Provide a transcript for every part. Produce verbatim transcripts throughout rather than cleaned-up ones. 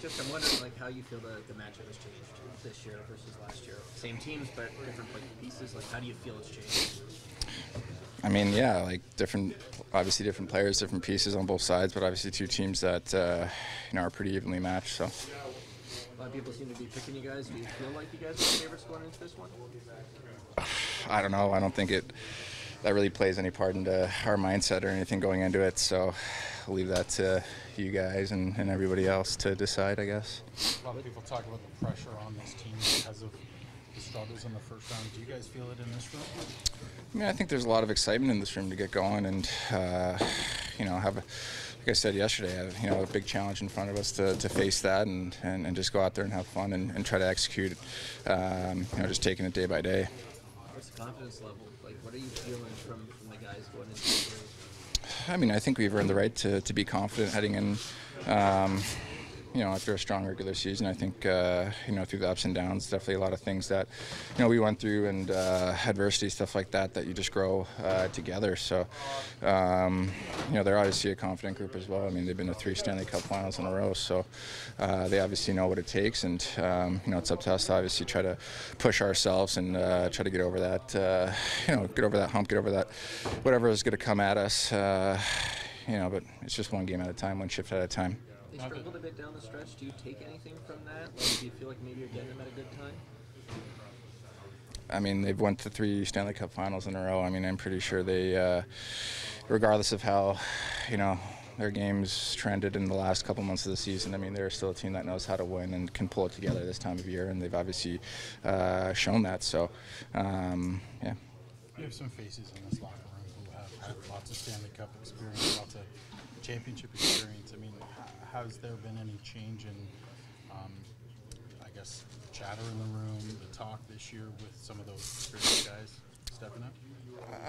just I'm wondering like how you feel the the matchup has changed this year versus last year. Same teams, but different like, pieces. Like, how do you feel it's changed? I mean, yeah, like different, obviously different players, different pieces on both sides, but obviously two teams that uh, you know are pretty evenly matched. So. A lot of people seem to be picking you guys. Do you feel like you guys are the favorites going into this one? I don't know. I don't think it that really plays any part into our mindset or anything going into it. So I'll leave that to you guys and, and everybody else to decide, I guess. A lot of people talk about the pressure on this team because of the struggles in the first round. Do you guys feel it in this room? I mean, I think there's a lot of excitement in this room to get going and, uh, you know, have a... Like I said yesterday, I, you know, a big challenge in front of us to, to face that and, and, and just go out there and have fun and, and try to execute, um, you know, just taking it day by day. What's the confidence level? Like, what are you feeling from, from the guys going into the game? I mean, I think we've earned the right to, to be confident heading in, um, you know, after a strong regular season. I think, uh, you know, through the ups and downs, definitely a lot of things that, you know, we went through and uh, adversity, stuff like that, that you just grow uh, together. So, um, you know, they're obviously a confident group as well. I mean, they've been to three Stanley Cup finals in a row, so uh, they obviously know what it takes. And, um, you know, it's up to us to obviously try to push ourselves and uh, try to get over that, uh, you know, get over that hump, get over that, whatever is going to come at us, uh, you know, but it's just one game at a time, one shift at a time. They struggled a bit down the stretch. Do you take anything from that? Like, do you feel like maybe you're getting them at a good time? I mean, they've went to three Stanley Cup finals in a row. I mean, I'm pretty sure they, uh, regardless of how, you know, their games trended in the last couple months of the season, I mean, they're still a team that knows how to win and can pull it together this time of year, and they've obviously uh, shown that. So, um, yeah. You have some faces in this locker room who have had lots of Stanley Cup experience, lots of championship experience. I mean, has there been any change in, um, I guess, the chatter in the room, the talk this year with some of those experienced guys stepping up?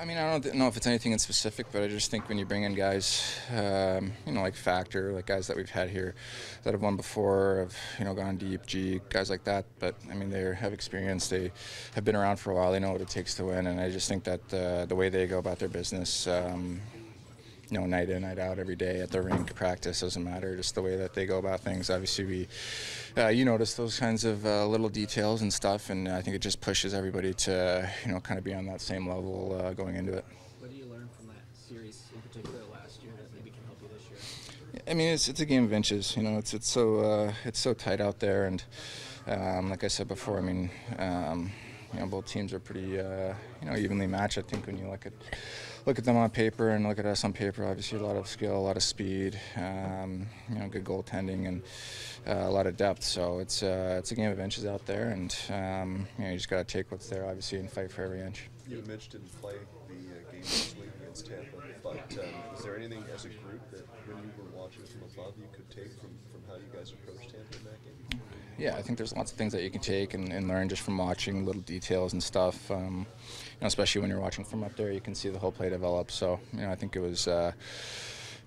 I mean, I don't know if it's anything in specific, but I just think when you bring in guys, um, you know, like Factor, like guys that we've had here that have won before, have, you know, gone deep, G, guys like that. But, I mean, they have experience. They have been around for a while. They know what it takes to win. And I just think that uh, the way they go about their business, um, you know, night in, night out, every day at the rink, practice, doesn't matter, just the way that they go about things. Obviously, we, uh, you notice those kinds of uh, little details and stuff, and I think it just pushes everybody to, you know, kind of be on that same level uh, going into it. What do you learn from that series in particular last year that maybe can help you this year? I mean, it's, it's a game of inches, you know, it's, it's, so, uh, it's so tight out there, and um, like I said before, I mean, um, you know, both teams are pretty, uh, you know, evenly matched, I think, when you look at... Look at them on paper and look at us on paper. Obviously, a lot of skill, a lot of speed, um, you know, good goaltending, and uh, a lot of depth. So it's uh, it's a game of inches out there, and um, you know, you just got to take what's there, obviously, and fight for every inch. You mentioned didn't play the uh, game this week against Tampa, but um, is there anything as a group that when you were watching from above you could take from, from how you guys approached Tampa in that game? Yeah, I think there's lots of things that you can take and, and learn just from watching little details and stuff. Um, you know, especially when you're watching from up there, you can see the whole play develop. So, you know, I think it was, uh,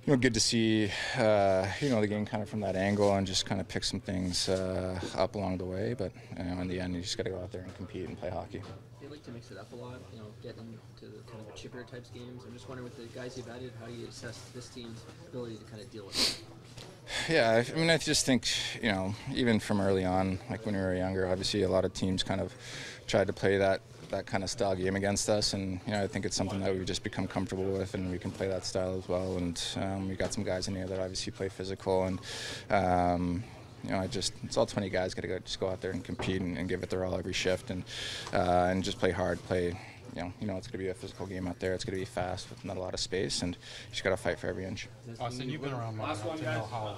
you know, good to see, uh, you know, the game kind of from that angle and just kind of pick some things uh, up along the way. But, you know, in the end, you just got to go out there and compete and play hockey. They like to mix it up a lot, you know, get into the kind of chippier types games. I'm just wondering with the guys you've added, how do you assess this team's ability to kind of deal with it? Yeah, I mean, I just think, you know, even from early on, like when we were younger, obviously a lot of teams kind of tried to play that, that kind of style game against us, and, you know, I think it's something that we've just become comfortable with, and we can play that style as well, and um, we got some guys in here that obviously play physical, and, um, you know, I just, it's all twenty guys got to go, just go out there and compete and, and give it their all every shift, and, uh, and just play hard, play, you know, you know, it's going to be a physical game out there. It's going to be fast with not a lot of space, and you just got to fight for every inch. Austin, you've been around long enough to know how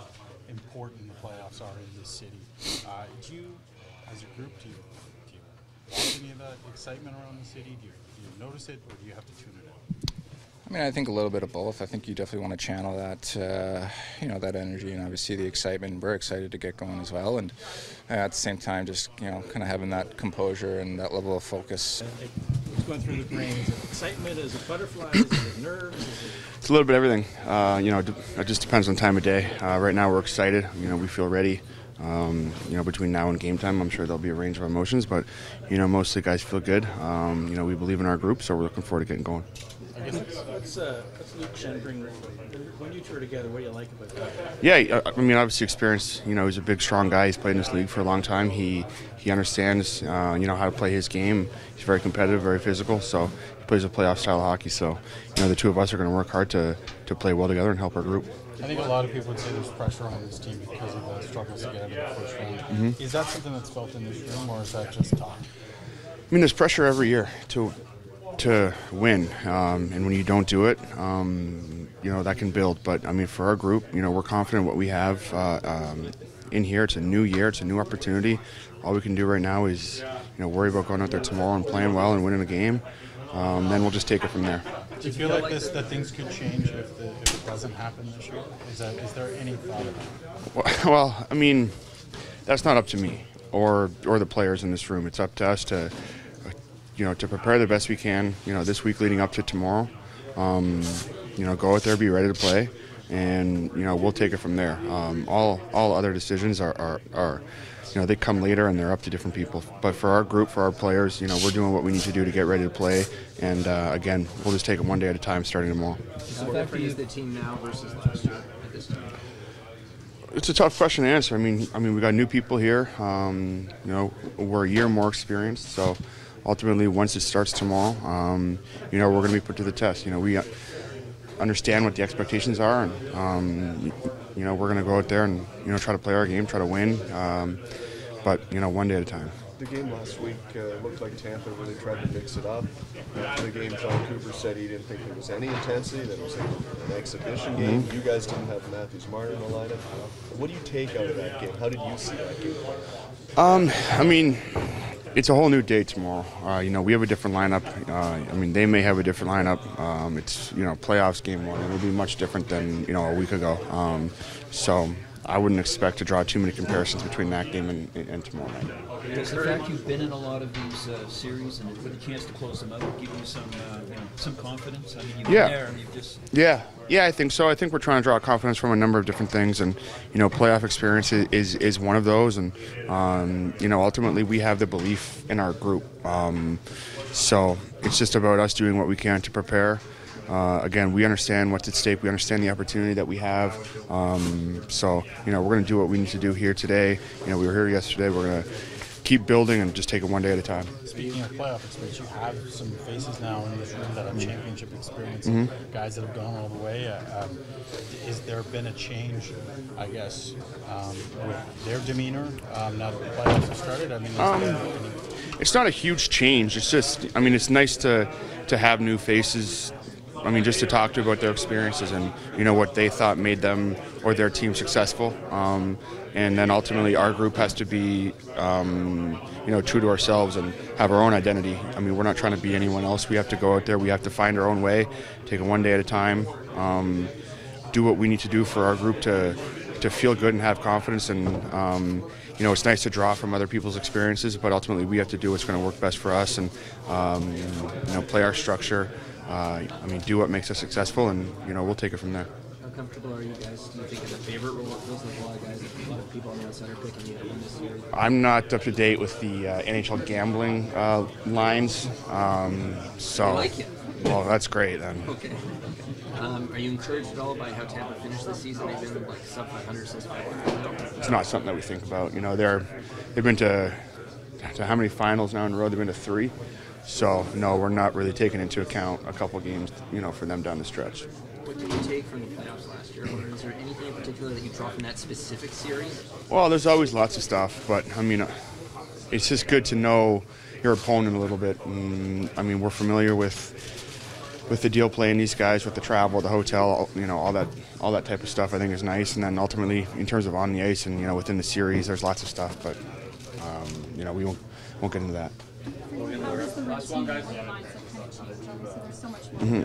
important the playoffs are in this city. Uh, do you, as a group, do you, do you watch any of that excitement around the city? Do you, do you notice it, or do you have to tune it out? I mean, I think a little bit of both. I think you definitely want to channel that, uh, you know, that energy and obviously the excitement. We're excited to get going as well, and uh, at the same time, just, you know, kind of having that composure and that level of focus. Going through the brain? Is it excitement? Is it butterflies? Is it nerves? Is it... It's a little bit of everything. Uh, you know, it just depends on time of day. Uh, right now, we're excited. You know, we feel ready. Um, you know, between now and game time, I'm sure there'll be a range of emotions, but, you know, most of the guys feel good. Um, you know, we believe in our group, so we're looking forward to getting going. I guess what's, what's, uh, what's Luke Shen bring when you tour together? What do you like about that? Yeah, I mean, obviously experience. You know, he's a big, strong guy. He's played in this league for a long time. He he understands, uh, you know, how to play his game. He's very competitive, very physical. So he plays a playoff style of hockey. So, you know, the two of us are going to work hard to to play well together and help our group. I think a lot of people would say there's pressure on this team because of the struggles to get out of the first round. Mm-hmm. Is that something that's felt in this room, or is that just talk? I mean, there's pressure every year to to win, um, and when you don't do it, um, you know, that can build. But I mean, for our group, you know, we're confident what we have uh, um, in here. It's a new year, it's a new opportunity. All we can do right now is, you know, worry about going out there tomorrow and playing well and winning a game. Um, then we'll just take it from there. Do you feel like this that things could change if, the, if it doesn't happen this year? Is, that, is there any thought of that? Well, well, I mean, that's not up to me or or the players in this room. It's up to us to, you know, to prepare the best we can, you know, this week leading up to tomorrow. Um, you know, go out there, be ready to play, and, you know, we'll take it from there. Um, all all other decisions are, are, are, you know, they come later and they're up to different people. But for our group, for our players, you know, we're doing what we need to do to get ready to play. And, uh, again, we'll just take it one day at a time starting tomorrow. How effective is the team now versus last year at this time? It's a tough question to answer. I mean, I mean, we got new people here. Um, you know, we're a year more experienced, so ultimately, once it starts tomorrow, um, you know, we're going to be put to the test. You know, we understand what the expectations are, and um, you know, we're going to go out there and, you know, try to play our game, try to win, um, but, you know, one day at a time. The game last week uh, looked like Tampa really tried to mix it up. After the game, John Cooper said he didn't think there was any intensity, that it was like an exhibition game. Mm-hmm. You guys didn't have Matthews Martin in the lineup. What do you take out of that game? How did you see that game? Um, I mean, it's a whole new day tomorrow. Uh, you know, we have a different lineup. Uh, I mean, they may have a different lineup. Um, it's, you know, playoffs game one. It'll be much different than, you know, a week ago. Um, so I wouldn't expect to draw too many comparisons between that game and, and tomorrow night. Does the fact you've been in a lot of these uh, series and with a chance to close them out give you some uh, you know, some confidence? I mean, you've yeah. been there and you've just yeah. Yeah, I think so. I think we're trying to draw confidence from a number of different things, and, you know, playoff experience is is one of those. And um, you know, ultimately, we have the belief in our group. Um, so it's just about us doing what we can to prepare. Uh, again, we understand what's at stake. We understand the opportunity that we have. Um, so, you know, we're going to do what we need to do here today. You know, we were here yesterday. We're going to keep building and just take it one day at a time. Speaking of playoff experience, you have some faces now in this room that have championship experience, mm-hmm. guys that have gone all the way. Uh, um, is there been a change, I guess, um, with their demeanor um, now that the playoffs have started? I mean, is um, there any... It's not a huge change. It's just, I mean, it's nice to to have new faces. I mean, just to talk to about their experiences and, you know, what they thought made them or their team successful. Um, and then ultimately our group has to be, um, you know, true to ourselves and have our own identity. I mean, we're not trying to be anyone else. We have to go out there. We have to find our own way, take it one day at a time, um, do what we need to do for our group to to feel good and have confidence. And, um, you know, it's nice to draw from other people's experiences, but ultimately we have to do what's going to work best for us and, um, you know, play our structure. Uh, I mean, do what makes us successful, and, you know, we'll take it from there. How comfortable are you guys? Do you think of the favorite role? It feels like a lot of guys, a lot of people on the outside are picking you to win this year. I'm not up to date with the uh, N H L gambling uh, lines, um, so. I like it. Well, that's great then. Okay. Um, are you encouraged at all by how Tampa finished this season? They've been like sub five hundred since February. It's not something that we think about. You know, they're they've been to to how many finals now in a row? They've been to three. So, no, we're not really taking into account a couple games, you know, for them down the stretch. What did you take from the playoffs last year? Or is there anything in particular that you draw from that specific series? Well, there's always lots of stuff, but, I mean, it's just good to know your opponent a little bit. And, I mean, we're familiar with with the deal playing these guys, with the travel, the hotel, you know, all that all that type of stuff I think is nice. And then ultimately, in terms of on the ice and, you know, within the series, there's lots of stuff, but, um, you know, we won't, won't get into that. Mm-hmm.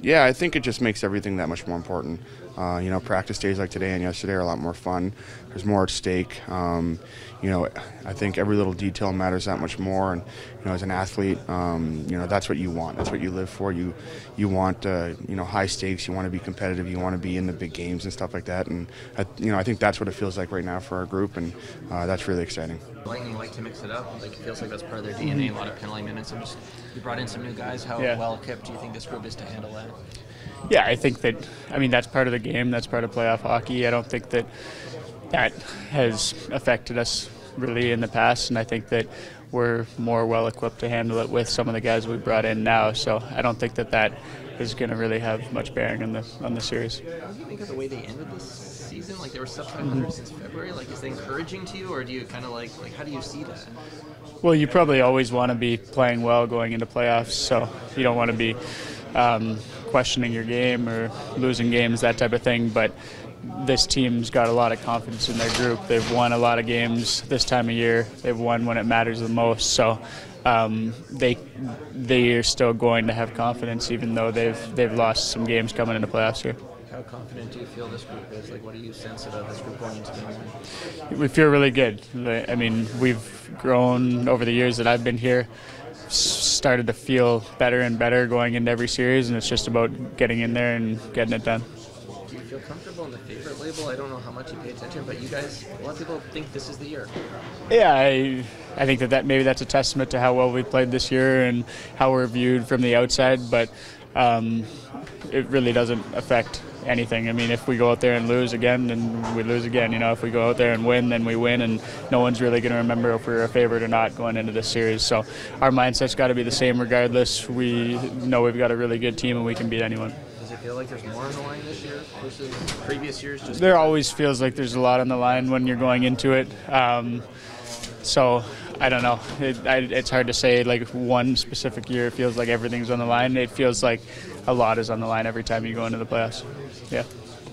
Yeah, I think it just makes everything that much more important. Uh, you know, practice days like today and yesterday are a lot more fun. There's more at stake. Um, you know, I think every little detail matters that much more. And you know, as an athlete, um, you know, that's what you want. That's what you live for. You, you want, uh, you know, high stakes. You want to be competitive. You want to be in the big games and stuff like that. And I, you know, I think that's what it feels like right now for our group, and uh, that's really exciting. Lightning like to mix it up. Like, it feels like that's part of their D N A. A lot of penalty minutes. I'm just, you brought in some new guys. How yeah. well equipped do you think this group is to handle that? Yeah, I think that, I mean, that's part of the game, that's part of playoff hockey. I don't think that that has affected us really in the past, and I think that we're more well equipped to handle it with some of the guys we brought in now, so I don't think that that is going to really have much bearing on the, on the series. What do you think of the way they ended this season? Like, they were sub five hundred since February. Like, is that encouraging to you, or do you kind of like, like, how do you see that? Well, you probably always want to be playing well going into playoffs, so you don't want to be Um, questioning your game or losing games, that type of thing, but this team's got a lot of confidence in their group. They've won a lot of games this time of year. They've won when it matters the most, so um, they they are still going to have confidence even though they've they've lost some games coming into playoffs here. How confident do you feel this group is? Like, what do you sense about this group going into the? We feel really good. I mean, we've grown over the years that I've been here. Started to feel better and better going into every series, and it's just about getting in there and getting it done. Do you feel comfortable in the favorite label? I don't know how much you pay attention, but you guys, a lot of people think this is the year. Yeah, I, I think that, that maybe that's a testament to how well we played this year and how we're viewed from the outside, but um, it really doesn't affect anything. I mean, if we go out there and lose again, then we lose again. You know, if we go out there and win, then we win, and no one's really going to remember if we're a favorite or not going into this series. So our mindset's got to be the same regardless. We know we've got a really good team and we can beat anyone. Does it feel like there's more on the line this year versus previous years? Just there always feels like there's a lot on the line when you're going into it. Um, so I don't know. It, I, it's hard to say, like, one specific year it feels like everything's on the line. It feels like a lot is on the line every time you go into the playoffs. Yeah.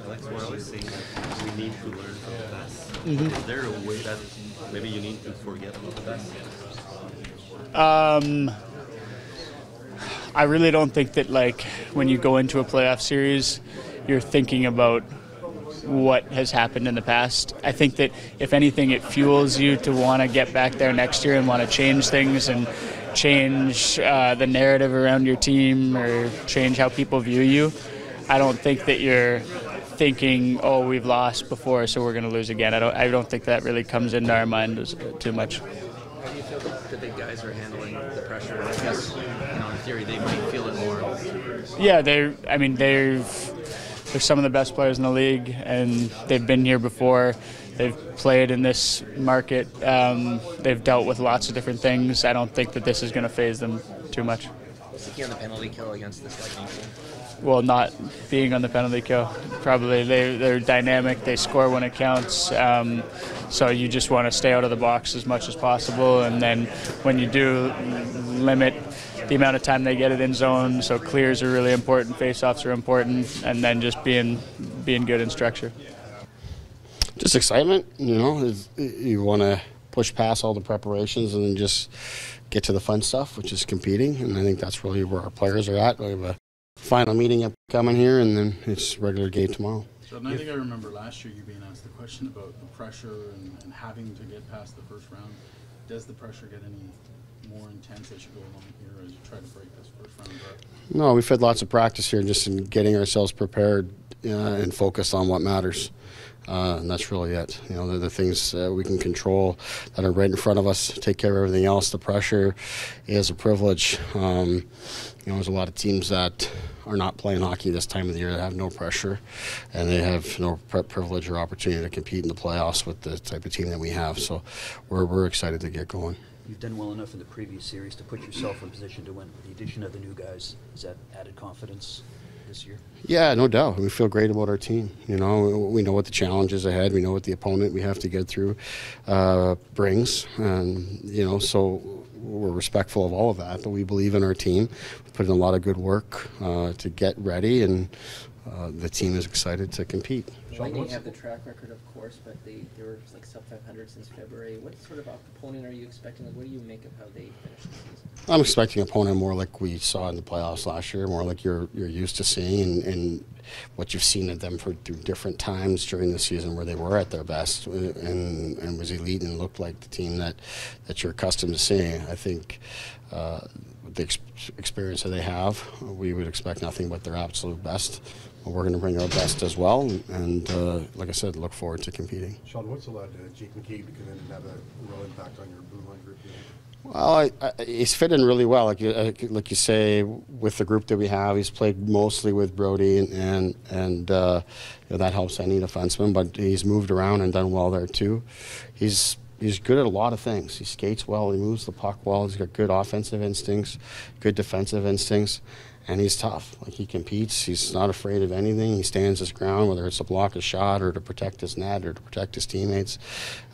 Alex, we're always saying that we need to learn from the best. Mm-hmm. Is there a way that maybe you need to forget about the best? Um, I really don't think that, like, when you go into a playoff series, you're thinking about what has happened in the past. I think that, if anything, it fuels you to want to get back there next year and want to change things and change uh, the narrative around your team or change how people view you. I don't think that you're thinking, oh, we've lost before, so we're going to lose again. I don't, I don't think that really comes into our mind as, uh, too much. How do you feel the big guys are handling the pressure? I guess, you know, in theory, they might feel it more. Yeah, they're, I mean, they've... They're some of the best players in the league, and they've been here before. They've played in this market. Um, they've dealt with lots of different things. I don't think that this is going to phase them too much. What's the key on the penalty kill against this Lightning team? Well, not being on the penalty kill. Probably they, they're dynamic. They score when it counts. Um, so you just want to stay out of the box as much as possible, and then when you do, limit the amount of time they get it in zone, so clears are really important, face-offs are important, and then just being being good in structure. Just excitement, you know. You want to push past all the preparations and then just get to the fun stuff, which is competing, and I think that's really where our players are at. We have a final meeting up coming here, and then it's regular game tomorrow. So, and I think I remember last year you being asked the question about the pressure and, and having to get past the first round. Does the pressure get any more intense as you go along here as you try to break this first round up? No, we've had lots of practice here just in getting ourselves prepared uh, and focused on what matters. Uh, and that's really it. You know, they're the things uh, we can control that are right in front of us. Take care of everything else. The pressure is a privilege. Um, you know, there's a lot of teams that are not playing hockey this time of the year that have no pressure, and they have no privilege or opportunity to compete in the playoffs with the type of team that we have. So we're, we're excited to get going. You've done well enough in the previous series to put yourself in position to win. With the addition of the new guys, is that added confidence this year? Yeah, no doubt. We feel great about our team. You know, we know what the challenge is ahead. We know what the opponent we have to get through uh, brings, and you know, so we're respectful of all of that. But we believe in our team. We put in a lot of good work uh, to get ready, and uh, the team is excited to compete. Lightning have the track record, of course, but they, they were like sub five hundred since February. What sort of opponent are you expecting? Like, what do you make of how they finish the season? I'm expecting an opponent more like we saw in the playoffs last year, more like you're you're used to seeing, and, and what you've seen of them for through different times during the season where they were at their best and and was elite and looked like the team that that you're accustomed to seeing. I think uh, the ex experience that they have, we would expect nothing but their absolute best. We're going to bring our best as well, and uh, like I said, look forward to competing. Sheldon, what's allowed uh, Jake McCabe to come in and have a real impact on your blue line group? Well, I, I, he's fit in really well, like you, uh, like you say, with the group that we have. He's played mostly with Brody, and and, and uh, you know, that helps any defenseman. But he's moved around and done well there too. He's he's good at a lot of things. He skates well. He moves the puck well. He's got good offensive instincts, good defensive instincts. And he's tough. Like, he competes. He's not afraid of anything. He stands his ground, whether it's to block a shot or to protect his net or to protect his teammates.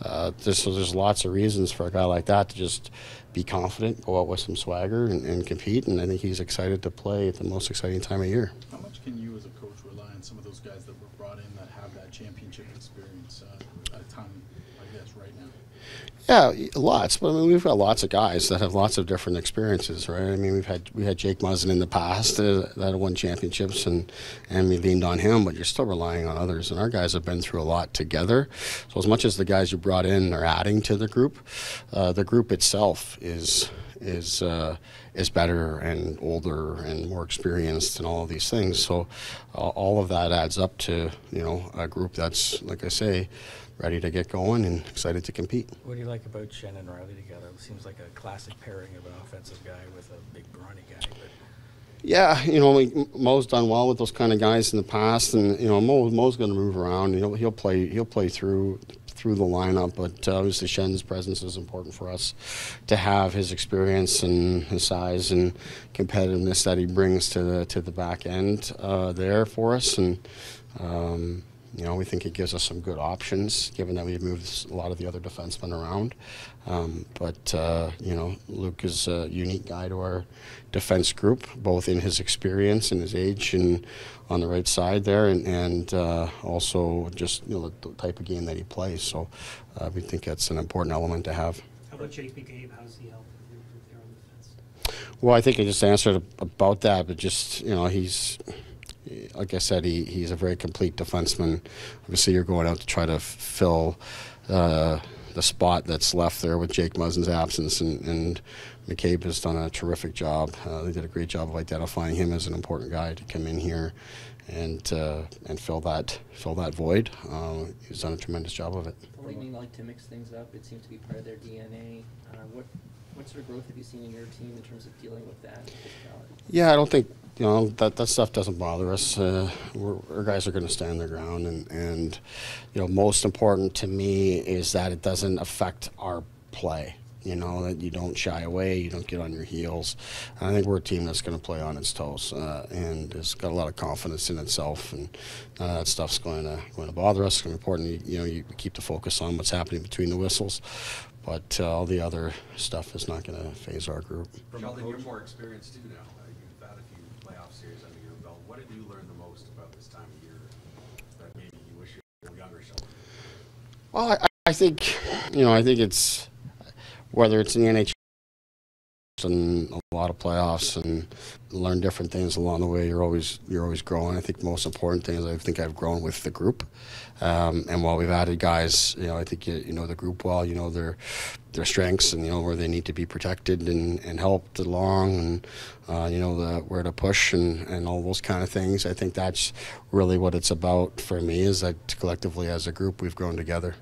Uh, there's, so there's lots of reasons for a guy like that to just be confident, go out with some swagger, and, and compete. And I think he's excited to play at the most exciting time of year. How much can you, as a coach, rely on some of those guys that were brought in that have that championship experience uh, at a time like this right now? Yeah, lots. But I mean, we've got lots of guys that have lots of different experiences, right? I mean, we've had we had Jake Muzzin in the past uh, that won championships, and and we leaned on him. But you're still relying on others, and our guys have been through a lot together. So as much as the guys you brought in are adding to the group, uh, the group itself is is uh, is better and older and more experienced and all of these things. So uh, all of that adds up to, you know, a group that's, like I say, ready to get going and excited to compete. What do you like about Shen and Rielly together? It seems like a classic pairing of an offensive guy with a big brawny guy. But yeah, you know, we, Mo's done well with those kind of guys in the past, and you know, Mo, Mo's going to move around. He'll he'll play he'll play through through the lineup, but uh, obviously Shen's presence is important for us to have his experience and his size and competitiveness that he brings to the to the back end uh, there for us, and. Um, You know, we think it gives us some good options, given that we've moved a lot of the other defensemen around. Um, but, uh, you know, Luke is a unique guy to our defense group, both in his experience and his age and on the right side there, and, and uh, also just, you know, the type of game that he plays. So uh, we think that's an important element to have. How about Jake McCabe? How's he helping? There on the defense? Well, I think I just answered about that, but just, you know, he's... Like I said, he, he's a very complete defenseman. Obviously, you're going out to try to fill uh, the spot that's left there with Jake Muzzin's absence, and, and McCabe has done a terrific job. Uh, they did a great job of identifying him as an important guy to come in here and uh, and fill that fill that void. Uh, he's done a tremendous job of it. What do you mean, like to mix things up? It seems to be part of their D N A. Uh, what what sort of growth have you seen in your team in terms of dealing with that? Yeah, I don't think. You know, that, that stuff doesn't bother us. Uh, we're, our guys are going to stand their ground. And, and, you know, most important to me is that it doesn't affect our play. You know, that you don't shy away, you don't get on your heels. And I think we're a team that's going to play on its toes uh, and has got a lot of confidence in itself. And none of that stuff's going to, going to bother us. It's important, you, you know, you keep the focus on what's happening between the whistles. But uh, all the other stuff is not going to phase our group. Sheldon, you're more experienced too now. Series under your belt. What did you learn the most about this time of year that maybe you wish you were younger, Sheldon? Well, I, I think, you know, I think it's, whether it's in the N H L and a lot of playoffs, and learn different things along the way. You're always you're always growing. I think the most important thing is I think I've grown with the group. Um, and while we've added guys, you know, I think you, you know the group well. You know their their strengths, and you know where they need to be protected and, and helped along, and uh, you know the, where to push and, and all those kind of things. I think that's really what it's about for me. Is that collectively as a group we've grown together.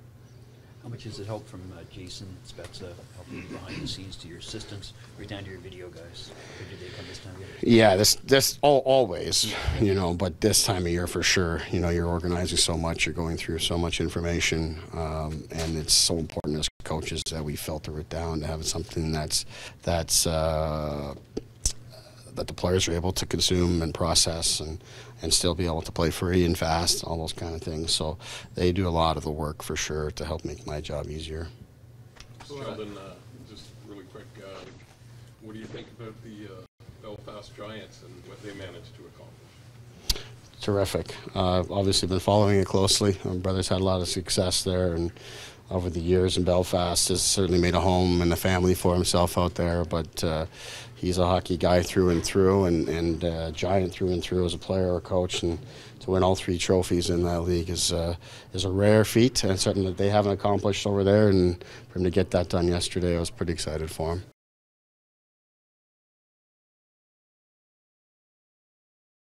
How much has it helped from uh, Jason Spezza helping you behind the scenes to your assistants, right down to your video guys? Or did they come this time of year? Yeah, this this all, always, you know, but this time of year for sure. You know, you're organizing so much, you're going through so much information, um, and it's so important as coaches that we filter it down to have something that's that's uh, that the players are able to consume and process, and and still be able to play free and fast, all those kind of things. So they do a lot of the work for sure to help make my job easier. Sheldon, uh, just really quick, uh, what do you think about the uh, Belfast Giants and what they managed to accomplish? terrific. Uh, obviously, been following it closely. My brother's had a lot of success there, and over the years in Belfast, has certainly made a home and a family for himself out there. But uh, he's a hockey guy through and through, and, and uh, Giant through and through as a player or coach. And to win all three trophies in that league is uh, is a rare feat, and something that they haven't accomplished over there. And for him to get that done yesterday, I was pretty excited for him.